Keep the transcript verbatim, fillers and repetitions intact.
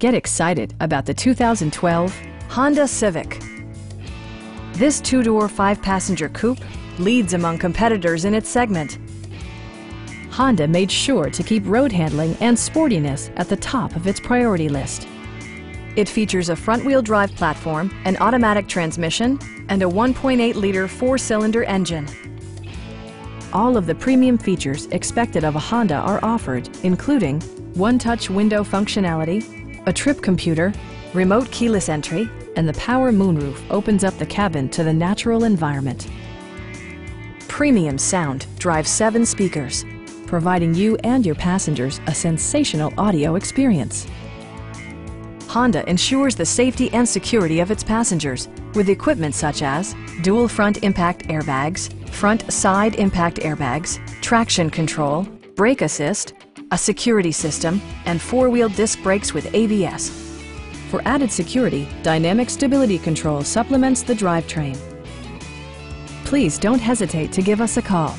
Get excited about the two thousand twelve Honda Civic. This two-door, five-passenger coupe leads among competitors in its segment. Honda made sure to keep road handling and sportiness at the top of its priority list. It features a front-wheel drive platform, an automatic transmission, and a one point eight liter four-cylinder engine. All of the premium features expected of a Honda are offered, including one-touch window functionality, a trip computer, remote keyless entry, and the power moonroof opens up the cabin to the natural environment. Premium sound drives seven speakers, providing you and your passengers a sensational audio experience. Honda ensures the safety and security of its passengers with equipment such as dual front impact airbags, front side impact airbags, traction control, brake assist, a security system, and four-wheel disc brakes with A B S. For added security, dynamic stability control supplements the drivetrain. Please don't hesitate to give us a call.